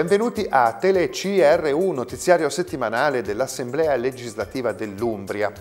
Benvenuti a TeleCRU, notiziario settimanale dell'Assemblea legislativa dell'Umbria.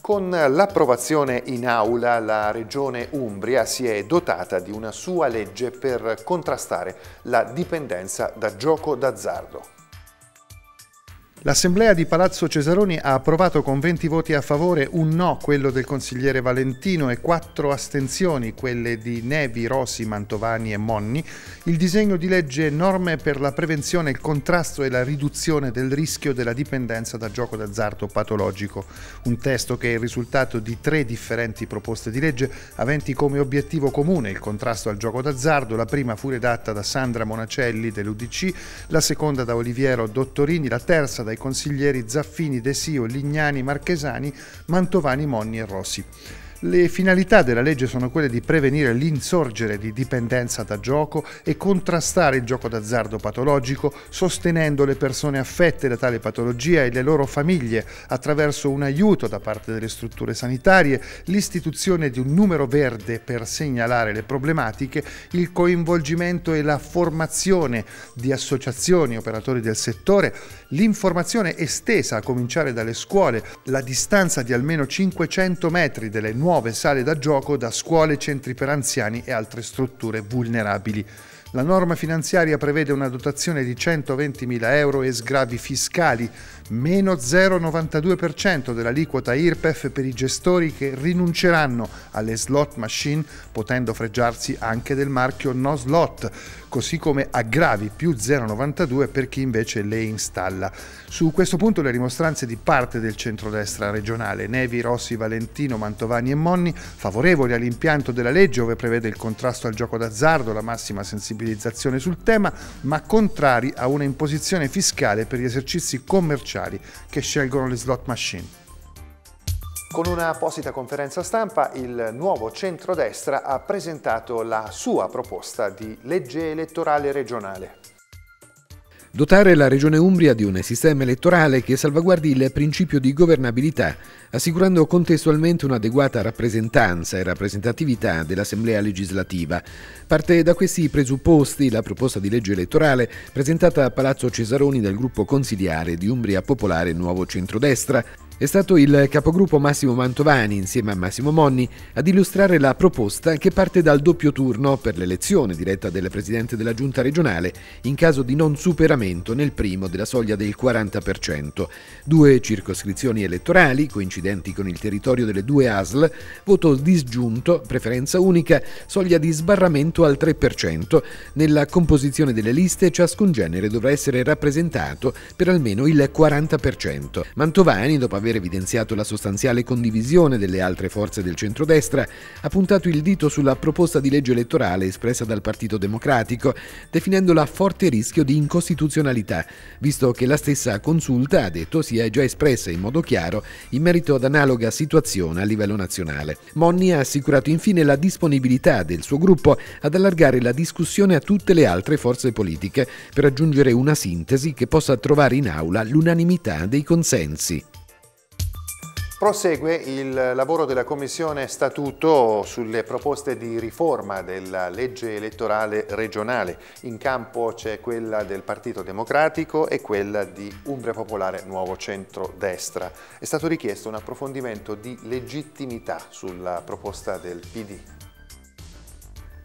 Con l'approvazione in aula la Regione Umbria si è dotata di una sua legge per contrastare la dipendenza da gioco d'azzardo. L'Assemblea di Palazzo Cesaroni ha approvato con 20 voti a favore, un no, quello del consigliere Valentino, e 4 astensioni, quelle di Nevi, Rossi, Mantovani e Monni, il disegno di legge norme per la prevenzione, il contrasto e la riduzione del rischio della dipendenza da gioco d'azzardo patologico. Un testo che è il risultato di 3 differenti proposte di legge aventi come obiettivo comune il contrasto al gioco d'azzardo. La prima fu redatta da Sandra Monacelli dell'UDC, la seconda da Oliviero Dottorini, la terza dai consiglieri Zaffini, De Sio, Lignani, Marchesani, Mantovani, Monni e Rossi. Le finalità della legge sono quelle di prevenire l'insorgere di dipendenza da gioco e contrastare il gioco d'azzardo patologico, sostenendo le persone affette da tale patologia e le loro famiglie attraverso un aiuto da parte delle strutture sanitarie, l'istituzione di un numero verde per segnalare le problematiche, il coinvolgimento e la formazione di associazioni, operatori del settore, l'informazione estesa a cominciare dalle scuole, la distanza di almeno 500 metri delle nuove sale da gioco da scuole, centri per anziani e altre strutture vulnerabili. La norma finanziaria prevede una dotazione di 120.000 euro e sgravi fiscali, meno 0,92% dell'aliquota IRPEF per i gestori che rinunceranno alle slot machine, potendo fregiarsi anche del marchio no slot, così come aggravi più 0,92 per chi invece le installa. Su questo punto le rimostranze di parte del centrodestra regionale, Nevi, Rossi, Valentino, Mantovani e Monni, favorevoli all'impianto della legge ove prevede il contrasto al gioco d'azzardo, la massima sensibilità sul tema, ma contrari a una imposizione fiscale per gli esercizi commerciali che scelgono le slot machine. Con una apposita conferenza stampa il nuovo centrodestra ha presentato la sua proposta di legge elettorale regionale. Dotare la Regione Umbria di un sistema elettorale che salvaguardi il principio di governabilità, assicurando contestualmente un'adeguata rappresentanza e rappresentatività dell'Assemblea legislativa. Parte da questi presupposti la proposta di legge elettorale presentata a Palazzo Cesaroni dal gruppo consiliare di Umbria Popolare Nuovo Centrodestra. È stato il capogruppo Massimo Mantovani, insieme a Massimo Monni, ad illustrare la proposta che parte dal doppio turno per l'elezione diretta del Presidente della Giunta regionale in caso di non superamento nel primo della soglia del 40%, 2 circoscrizioni elettorali coincidenti con il territorio delle 2 ASL, voto disgiunto, preferenza unica, soglia di sbarramento al 3%. Nella composizione delle liste ciascun genere dovrà essere rappresentato per almeno il 40%. Mantovani, dopo aver evidenziato la sostanziale condivisione delle altre forze del centrodestra, ha puntato il dito sulla proposta di legge elettorale espressa dal Partito Democratico, definendola a forte rischio di incostituzionalità, visto che la stessa consulta, ha detto, si è già espressa in modo chiaro in merito ad analoga situazione a livello nazionale. Monni ha assicurato infine la disponibilità del suo gruppo ad allargare la discussione a tutte le altre forze politiche per raggiungere una sintesi che possa trovare in aula l'unanimità dei consensi. Prosegue il lavoro della Commissione Statuto sulle proposte di riforma della legge elettorale regionale. In campo c'è quella del Partito Democratico e quella di Umbria Popolare Nuovo Centrodestra. È stato richiesto un approfondimento di legittimità sulla proposta del PD.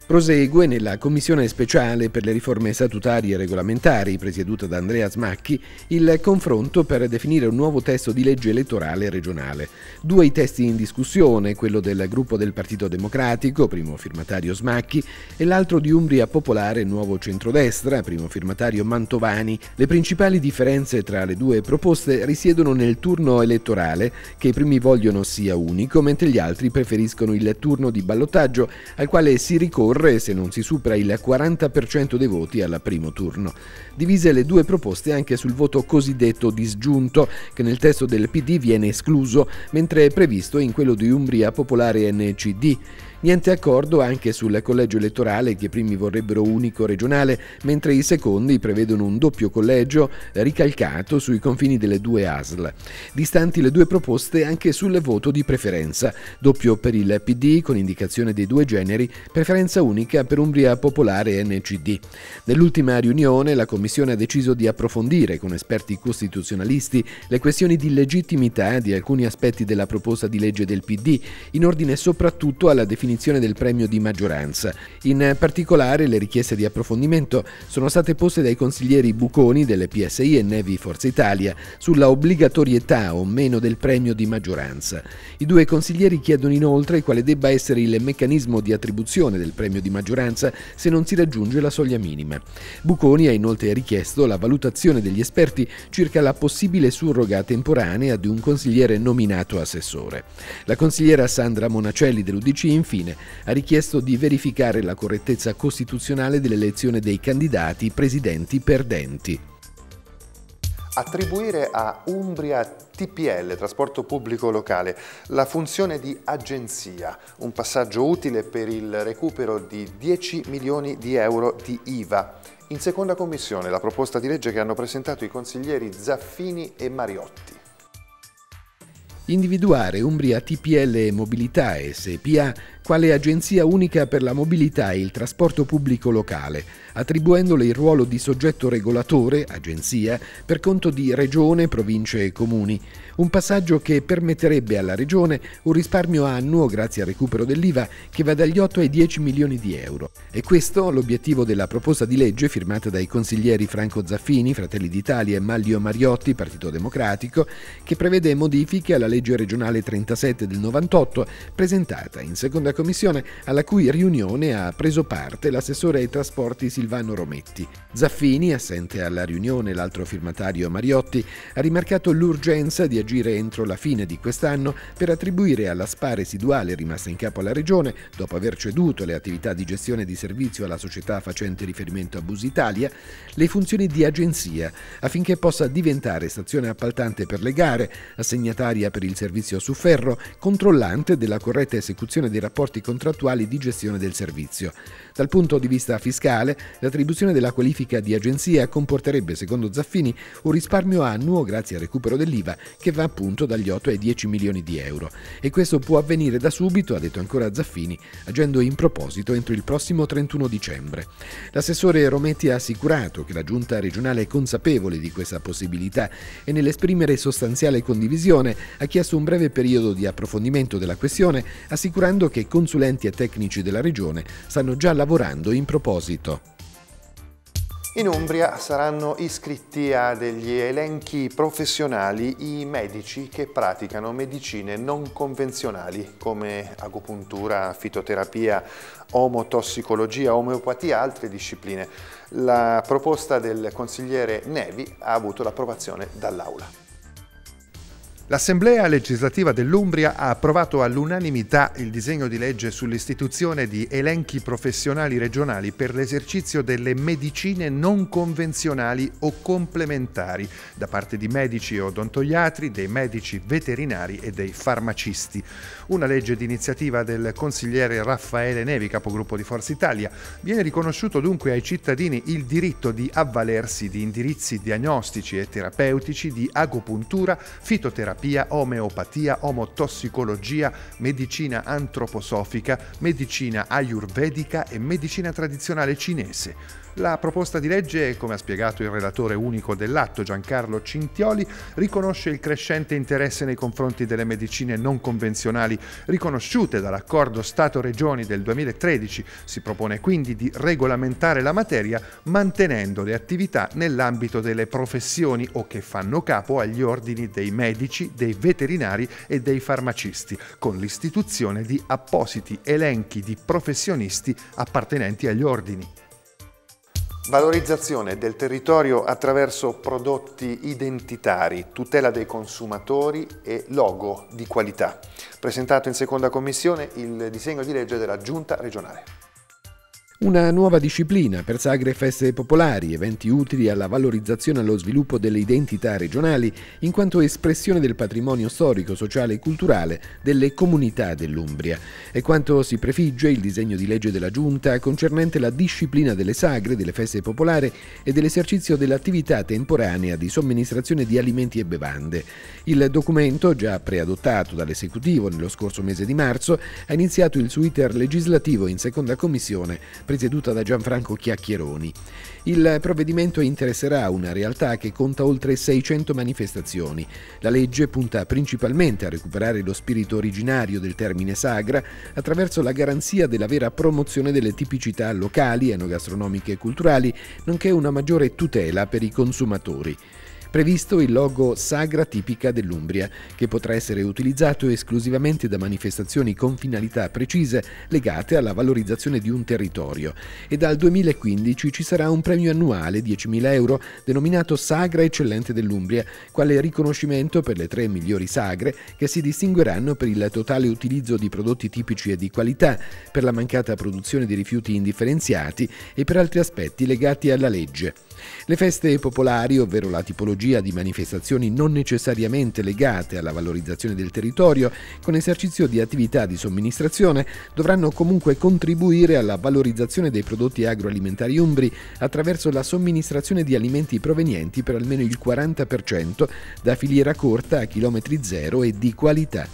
Prosegue nella Commissione speciale per le riforme statutarie e regolamentari, presieduta da Andrea Smacchi, il confronto per definire un nuovo testo di legge elettorale regionale. 2 i testi in discussione, quello del gruppo del Partito Democratico, primo firmatario Smacchi, e l'altro di Umbria Popolare Nuovo Centrodestra, primo firmatario Mantovani. Le principali differenze tra le 2 proposte risiedono nel turno elettorale, che i primi vogliono sia unico, mentre gli altri preferiscono il turno di ballottaggio, al quale si ricorre se non si supera il 40% dei voti al primo turno. Divise le 2 proposte anche sul voto cosiddetto disgiunto, che nel testo del PD viene escluso, mentre è previsto in quello di Umbria Popolare NCD. Niente accordo anche sul collegio elettorale, che i primi vorrebbero unico regionale, mentre i secondi prevedono un doppio collegio ricalcato sui confini delle 2 ASL. Distanti le 2 proposte anche sul voto di preferenza, doppio per il PD con indicazione dei 2 generi, preferenza unica per Umbria Popolare NCD. Nell'ultima riunione la Commissione ha deciso di approfondire con esperti costituzionalisti le questioni di legittimità di alcuni aspetti della proposta di legge del PD, in ordine soprattutto alla definizione del premio di maggioranza. In particolare le richieste di approfondimento sono state poste dai consiglieri Bucconi delle PSI e Nevi Forza Italia sulla obbligatorietà o meno del premio di maggioranza. I due consiglieri chiedono inoltre quale debba essere il meccanismo di attribuzione del premio di maggioranza se non si raggiunge la soglia minima. Bucconi ha inoltre richiesto la valutazione degli esperti circa la possibile surroga temporanea di un consigliere nominato assessore. La consigliera Sandra Monacelli dell'UDC infine ha richiesto di verificare la correttezza costituzionale dell'elezione dei candidati presidenti perdenti. Attribuire a Umbria TPL, trasporto pubblico locale, la funzione di agenzia, un passaggio utile per il recupero di 10 milioni di euro di IVA. In seconda commissione la proposta di legge che hanno presentato i consiglieri Zaffini e Mariotti. Individuare Umbria TPL Mobilità SpA quale agenzia unica per la mobilità e il trasporto pubblico locale, attribuendole il ruolo di soggetto regolatore, agenzia, per conto di regione, province e comuni. Un passaggio che permetterebbe alla regione un risparmio annuo grazie al recupero dell'IVA che va dagli 8 ai 10 milioni di euro. E questo l'obiettivo della proposta di legge firmata dai consiglieri Franco Zaffini, Fratelli d'Italia e Manlio Mariotti, Partito Democratico, che prevede modifiche alla legge regionale 37 del 98 presentata in seconda commissione, alla cui riunione ha preso parte l'assessore ai trasporti Silvano Rometti. Zaffini, assente alla riunione l'altro firmatario Mariotti, ha rimarcato l'urgenza di agire entro la fine di quest'anno per attribuire alla SpA residuale rimasta in capo alla regione, dopo aver ceduto le attività di gestione di servizio alla società facente riferimento a Busitalia, le funzioni di agenzia, affinché possa diventare stazione appaltante per le gare, assegnataria per il servizio su ferro, controllante della corretta esecuzione dei rapporti contrattuali di gestione del servizio. Dal punto di vista fiscale, l'attribuzione della qualifica di agenzia comporterebbe, secondo Zaffini, un risparmio annuo grazie al recupero dell'IVA che va appunto dagli 8 ai 10 milioni di euro. E questo può avvenire da subito, ha detto ancora Zaffini, agendo in proposito entro il prossimo 31 dicembre. L'assessore Rometti ha assicurato che la Giunta regionale è consapevole di questa possibilità e nell'esprimere sostanziale condivisione ha chiesto un breve periodo di approfondimento della questione, assicurando che consulenti e tecnici della regione stanno già lavorando in proposito. In Umbria saranno iscritti a degli elenchi professionali i medici che praticano medicine non convenzionali come agopuntura, fitoterapia, omotossicologia, omeopatia e altre discipline. La proposta del consigliere Nevi ha avuto l'approvazione dall'Aula. L'Assemblea legislativa dell'Umbria ha approvato all'unanimità il disegno di legge sull'istituzione di elenchi professionali regionali per l'esercizio delle medicine non convenzionali o complementari da parte di medici odontoiatri, dei medici veterinari e dei farmacisti. Una legge d'iniziativa del consigliere Raffaele Nevi, capogruppo di Forza Italia. Viene riconosciuto dunque ai cittadini il diritto di avvalersi di indirizzi diagnostici e terapeutici di agopuntura, fitoterapia, omeopatia, omotossicologia, medicina antroposofica, medicina ayurvedica e medicina tradizionale cinese. La proposta di legge, come ha spiegato il relatore unico dell'atto Giancarlo Cintioli, riconosce il crescente interesse nei confronti delle medicine non convenzionali riconosciute dall'accordo Stato-Regioni del 2013. Si propone quindi di regolamentare la materia mantenendo le attività nell'ambito delle professioni o che fanno capo agli ordini dei medici, dei veterinari e dei farmacisti, con l'istituzione di appositi elenchi di professionisti appartenenti agli ordini. Valorizzazione del territorio attraverso prodotti identitari, tutela dei consumatori e logo di qualità. Presentato in seconda commissione il disegno di legge della Giunta regionale. Una nuova disciplina per sagre e feste popolari, eventi utili alla valorizzazione e allo sviluppo delle identità regionali in quanto espressione del patrimonio storico, sociale e culturale delle comunità dell'Umbria. È quanto si prefigge il disegno di legge della Giunta concernente la disciplina delle sagre, delle feste popolari e dell'esercizio dell'attività temporanea di somministrazione di alimenti e bevande. Il documento, già preadottato dall'esecutivo nello scorso mese di marzo, ha iniziato il suo iter legislativo in seconda commissione presieduta da Gianfranco Chiacchieroni. Il provvedimento interesserà una realtà che conta oltre 600 manifestazioni. La legge punta principalmente a recuperare lo spirito originario del termine sagra attraverso la garanzia della vera promozione delle tipicità locali, enogastronomiche e culturali, nonché una maggiore tutela per i consumatori. Previsto il logo Sagra tipica dell'Umbria, che potrà essere utilizzato esclusivamente da manifestazioni con finalità precise legate alla valorizzazione di un territorio, e dal 2015 ci sarà un premio annuale 10.000 euro denominato Sagra Eccellente dell'Umbria, quale riconoscimento per le 3 migliori sagre che si distingueranno per il totale utilizzo di prodotti tipici e di qualità, per la mancata produzione di rifiuti indifferenziati e per altri aspetti legati alla legge. Le feste popolari, ovvero la tipologia di manifestazioni non necessariamente legate alla valorizzazione del territorio, con esercizio di attività di somministrazione, dovranno comunque contribuire alla valorizzazione dei prodotti agroalimentari umbri attraverso la somministrazione di alimenti provenienti per almeno il 40% da filiera corta a chilometri zero e di qualità.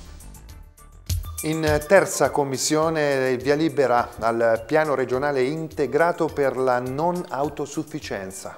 In terza commissione il via libera al piano regionale integrato per la non autosufficienza.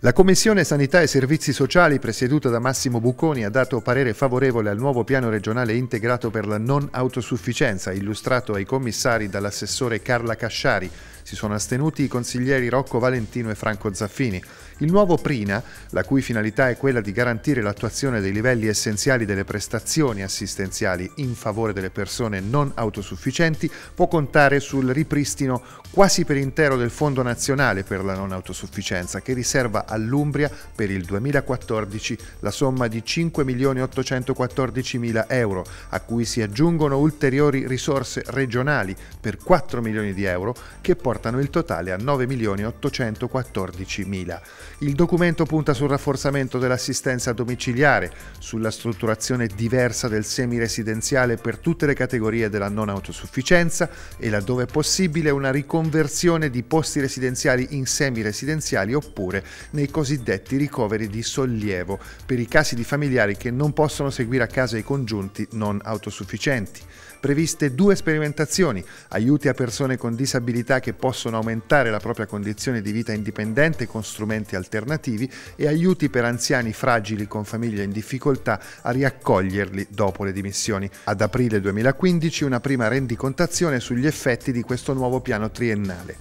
La Commissione Sanità e Servizi Sociali, presieduta da Massimo Bucconi, ha dato parere favorevole al nuovo piano regionale integrato per la non autosufficienza, illustrato ai commissari dall'assessore Carla Casciari. Si sono astenuti i consiglieri Rocco Valentino e Franco Zaffini. Il nuovo PRINA, la cui finalità è quella di garantire l'attuazione dei livelli essenziali delle prestazioni assistenziali in favore delle persone non autosufficienti, può contare sul ripristino quasi per intero del Fondo Nazionale per la non autosufficienza, che riserva all'Umbria per il 2014 la somma di 5.814.000 euro, a cui si aggiungono ulteriori risorse regionali per 4 milioni di euro che portano il totale a 9.814.000. Il documento punta sul rafforzamento dell'assistenza domiciliare, sulla strutturazione diversa del semiresidenziale per tutte le categorie della non autosufficienza e, laddove possibile, una riconversione di posti residenziali in semiresidenziali oppure nei cosiddetti ricoveri di sollievo per i casi di familiari che non possono seguire a casa i congiunti non autosufficienti. Previste 2 sperimentazioni, aiuti a persone con disabilità che possono aumentare la propria condizione di vita indipendente con strumenti alternativi e aiuti per anziani fragili con famiglie in difficoltà a riaccoglierli dopo le dimissioni. Ad aprile 2015 una prima rendicontazione sugli effetti di questo nuovo piano triennale.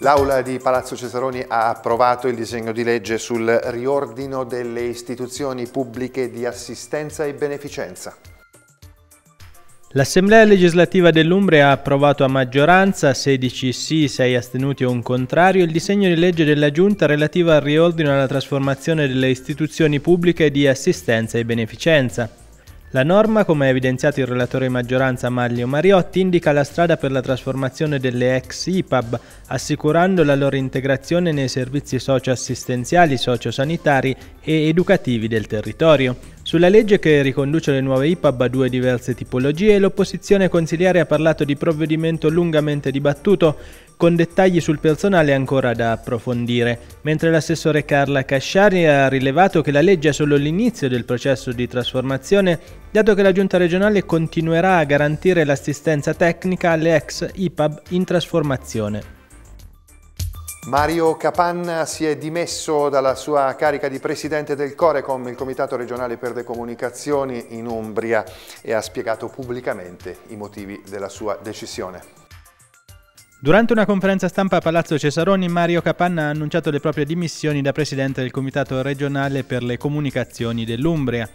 L'Aula di Palazzo Cesaroni ha approvato il disegno di legge sul riordino delle istituzioni pubbliche di assistenza e beneficenza. L'Assemblea legislativa dell'Umbria ha approvato a maggioranza, 16 sì, 6 astenuti e 1 contrario, il disegno di legge della Giunta relativo al riordino e alla trasformazione delle istituzioni pubbliche di assistenza e beneficenza. La norma, come ha evidenziato il relatore di maggioranza Manlio Mariotti, indica la strada per la trasformazione delle ex IPAB, assicurando la loro integrazione nei servizi socio-assistenziali, socio-sanitari e educativi del territorio. Sulla legge che riconduce le nuove IPAB a 2 diverse tipologie, l'opposizione consiliare ha parlato di provvedimento lungamente dibattuto, con dettagli sul personale ancora da approfondire, mentre l'assessore Carla Casciari ha rilevato che la legge è solo l'inizio del processo di trasformazione, dato che la Giunta regionale continuerà a garantire l'assistenza tecnica alle ex IPAB in trasformazione. Mario Capanna si è dimesso dalla sua carica di presidente del Corecom, il Comitato Regionale per le Comunicazioni in Umbria, e ha spiegato pubblicamente i motivi della sua decisione. Durante una conferenza stampa a Palazzo Cesaroni, Mario Capanna ha annunciato le proprie dimissioni da presidente del Comitato Regionale per le Comunicazioni dell'Umbria.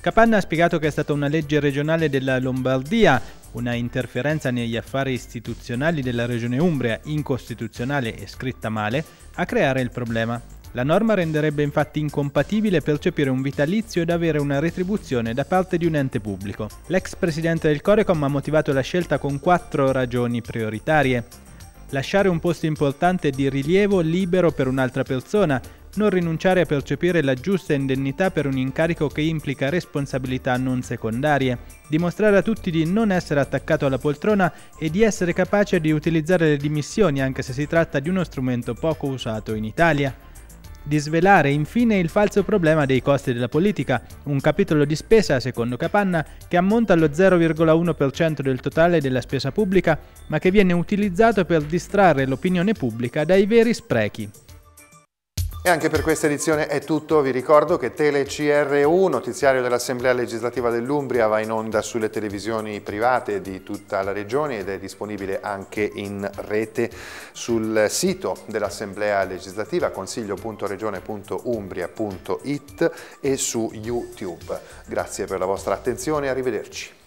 Capanna ha spiegato che è stata una legge regionale della Lombardia, una interferenza negli affari istituzionali della regione Umbria, incostituzionale e scritta male, a creare il problema. La norma renderebbe infatti incompatibile percepire un vitalizio ed avere una retribuzione da parte di un ente pubblico. L'ex presidente del Corecom ha motivato la scelta con 4 ragioni prioritarie. Lasciare un posto importante di rilievo libero per un'altra persona, non rinunciare a percepire la giusta indennità per un incarico che implica responsabilità non secondarie, dimostrare a tutti di non essere attaccato alla poltrona e di essere capace di utilizzare le dimissioni anche se si tratta di uno strumento poco usato in Italia. Di svelare infine il falso problema dei costi della politica, un capitolo di spesa, secondo Capanna, che ammonta allo 0,1% del totale della spesa pubblica, ma che viene utilizzato per distrarre l'opinione pubblica dai veri sprechi. E anche per questa edizione è tutto, vi ricordo che TeleCRU, notiziario dell'Assemblea Legislativa dell'Umbria, va in onda sulle televisioni private di tutta la regione ed è disponibile anche in rete sul sito dell'Assemblea Legislativa consiglio.regione.umbria.it e su YouTube. Grazie per la vostra attenzione e arrivederci.